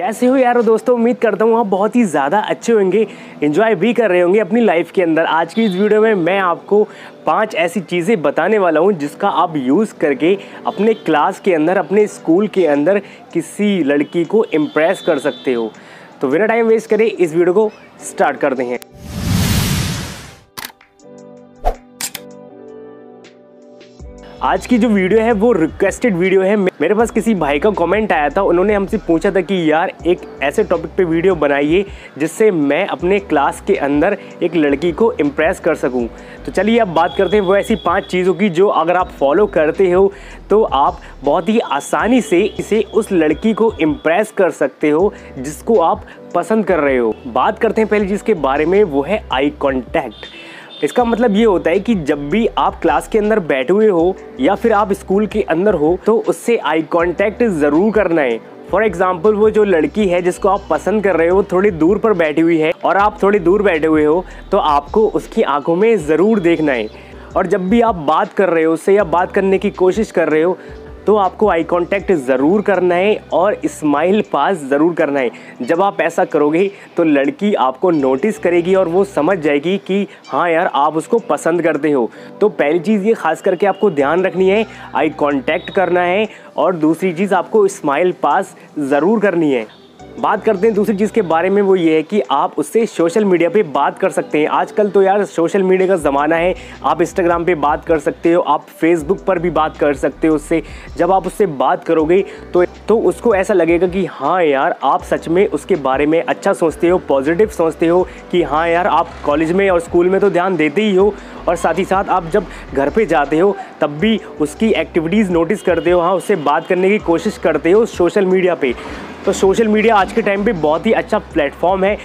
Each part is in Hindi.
कैसे हो यारो दोस्तों, उम्मीद करता हूँ आप बहुत ही ज़्यादा अच्छे होंगे, एंजॉय भी कर रहे होंगे अपनी लाइफ के अंदर। आज की इस वीडियो में मैं आपको 5 ऐसी चीज़ें बताने वाला हूँ जिसका आप यूज़ करके अपने क्लास के अंदर, अपने स्कूल के अंदर किसी लड़की को इम्प्रेस कर सकते हो। तो बिना टाइम वेस्ट करें इस वीडियो को स्टार्ट करते हैं। आज की जो वीडियो है वो रिक्वेस्टेड वीडियो है। मेरे पास किसी भाई का कमेंट आया था, उन्होंने हमसे पूछा था कि यार एक ऐसे टॉपिक पे वीडियो बनाइए जिससे मैं अपने क्लास के अंदर एक लड़की को इम्प्रेस कर सकूं। तो चलिए अब बात करते हैं वो ऐसी 5 चीज़ों की जो अगर आप फॉलो करते हो तो आप बहुत ही आसानी से इसे उस लड़की को इम्प्रेस कर सकते हो जिसको आप पसंद कर रहे हो। बात करते हैं पहले जिसके बारे में, वो है आई कॉन्टैक्ट। इसका मतलब ये होता है कि जब भी आप क्लास के अंदर बैठे हुए हो या फिर आप स्कूल के अंदर हो तो उससे आई कांटेक्ट ज़रूर करना है। फॉर एग्जाम्पल, वो जो लड़की है जिसको आप पसंद कर रहे हो थोड़ी दूर पर बैठी हुई है और आप थोड़ी दूर बैठे हुए हो तो आपको उसकी आंखों में ज़रूर देखना है। और जब भी आप बात कर रहे हो उससे या बात करने की कोशिश कर रहे हो तो आपको आई कांटेक्ट ज़रूर करना है और स्माइल पास ज़रूर करना है। जब आप ऐसा करोगे तो लड़की आपको नोटिस करेगी और वो समझ जाएगी कि हाँ यार आप उसको पसंद करते हो। तो पहली चीज़ ये खास करके आपको ध्यान रखनी है, आई कांटेक्ट करना है, और दूसरी चीज़ आपको स्माइल पास ज़रूर करनी है। बात करते हैं दूसरी चीज़ के बारे में, वो ये है कि आप उससे सोशल मीडिया पे बात कर सकते हैं। आजकल तो यार सोशल मीडिया का ज़माना है, आप इंस्टाग्राम पे बात कर सकते हो, आप फेसबुक पर भी बात कर सकते हो उससे। जब आप उससे बात करोगे तो उसको ऐसा लगेगा कि हाँ यार आप सच में उसके बारे में अच्छा सोचते हो, पॉजिटिव सोचते हो, कि हाँ यार आप कॉलेज में और स्कूल में तो ध्यान देते ही हो और साथ ही साथ आप जब घर पे जाते हो तब भी उसकी एक्टिविटीज़ नोटिस करते हो, हाँ उससे बात करने की कोशिश करते हो सोशल मीडिया पे। तो सोशल मीडिया आज के टाइम पे बहुत ही अच्छा प्लेटफॉर्म है।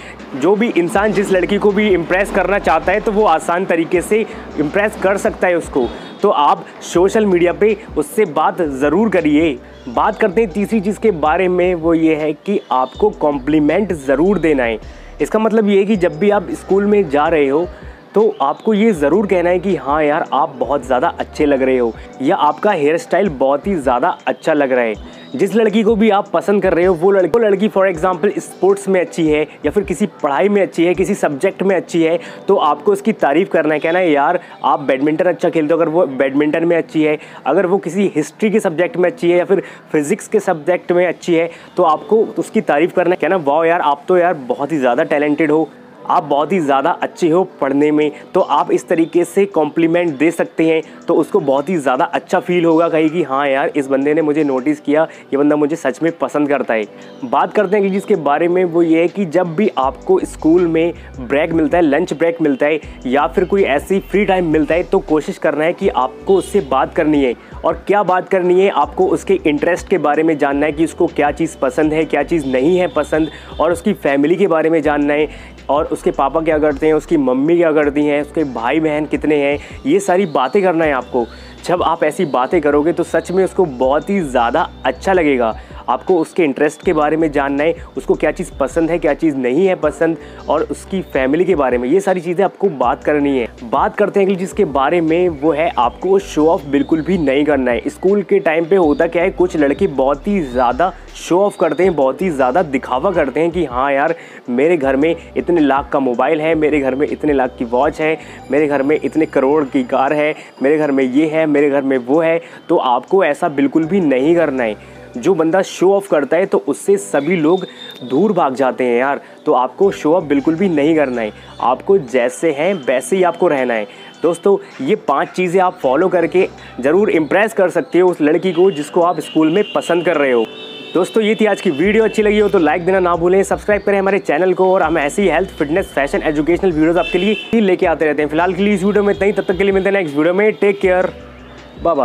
जो भी इंसान जिस लड़की को भी इम्प्रेस करना चाहता है तो वो आसान तरीके से इम्प्रेस कर सकता है उसको। तो आप सोशल मीडिया पे उससे बात ज़रूर करिए। बात करते हैं तीसरी चीज़ के बारे में, वो ये है कि आपको कॉम्प्लीमेंट ज़रूर देना है। इसका मतलब ये है कि जब भी आप स्कूल में जा रहे हो तो आपको ये ज़रूर कहना है कि हाँ यार आप बहुत ज़्यादा अच्छे लग रहे हो या आपका हेयर स्टाइल बहुत ही ज़्यादा अच्छा लग रहा है। जिस लड़की को भी आप पसंद कर रहे हो वो लड़की फॉर एग्जांपल स्पोर्ट्स में अच्छी है या फिर किसी पढ़ाई में अच्छी है, किसी सब्जेक्ट में अच्छी है, तो आपको उसकी तारीफ़ करना है। कहना है यार आप बैडमिंटन अच्छा खेलते हो, अगर वो बैडमिंटन में अच्छी है, अगर वो किसी हिस्ट्री के सब्जेक्ट में अच्छी है या फिर फिज़िक्स के सब्जेक्ट में अच्छी है तो आपको उसकी तारीफ़ करना है। कहना वाह यार आप तो यार बहुत ही ज़्यादा टैलेंटेड हो, आप बहुत ही ज़्यादा अच्छे हो पढ़ने में। तो आप इस तरीके से कॉम्प्लीमेंट दे सकते हैं तो उसको बहुत ही ज़्यादा अच्छा फील होगा, कहेगी हाँ यार इस बंदे ने मुझे नोटिस किया, ये बंदा मुझे सच में पसंद करता है। बात करते हैं कि जिसके बारे में, वो ये है कि जब भी आपको स्कूल में ब्रेक मिलता है, लंच ब्रेक मिलता है या फिर कोई ऐसी फ्री टाइम मिलता है तो कोशिश करना है कि आपको उससे बात करनी है। और क्या बात करनी है, आपको उसके इंटरेस्ट के बारे में जानना है कि उसको क्या चीज़ पसंद है, क्या चीज़ नहीं है पसंद, और उसकी फैमिली के बारे में जानना है, और उसके पापा क्या करते हैं, उसकी मम्मी क्या करती हैं, उसके भाई बहन कितने हैं, ये सारी बातें करना है आपको। जब आप ऐसी बातें करोगे तो सच में उसको बहुत ही ज़्यादा अच्छा लगेगा। आपको उसके इंटरेस्ट के बारे में जानना है, उसको क्या चीज़ पसंद है, क्या चीज़ नहीं है पसंद, और उसकी फैमिली के बारे में, ये सारी चीज़ें आपको बात करनी है। बात करते हैं अगली जिसके बारे में, वो है आपको शो ऑफ बिल्कुल भी नहीं करना है। स्कूल के टाइम पे होता क्या है, कुछ लड़के बहुत ही ज़्यादा शो ऑफ करते हैं, बहुत ही ज़्यादा दिखावा करते हैं कि हाँ यार मेरे घर में इतने लाख का मोबाइल है, मेरे घर में इतने लाख की वॉच है, मेरे घर में इतने करोड़ की कार है, मेरे घर में ये है, मेरे घर में वो है। तो आपको ऐसा बिल्कुल भी नहीं करना है। जो बंदा शो ऑफ करता है तो उससे सभी लोग दूर भाग जाते हैं यार। तो आपको शो ऑफ बिल्कुल भी नहीं करना है, आपको जैसे हैं वैसे ही आपको रहना है। दोस्तों ये 5 चीज़ें आप फॉलो करके ज़रूर इम्प्रेस कर सकते हो उस लड़की को जिसको आप स्कूल में पसंद कर रहे हो। दोस्तों ये थी आज की वीडियो, अच्छी लगी हो तो लाइक देना ना भूलें, सब्सक्राइब करें हमारे चैनल को, और हम ऐसी health, fitness, fashion, educational videos आपके लिए लेके आते रहते हैं। फिलहाल के लिए इस वीडियो में इतना ही, तब तक के लिए मिलते हैं नेक्स्ट वीडियो में। Take care, bye bye.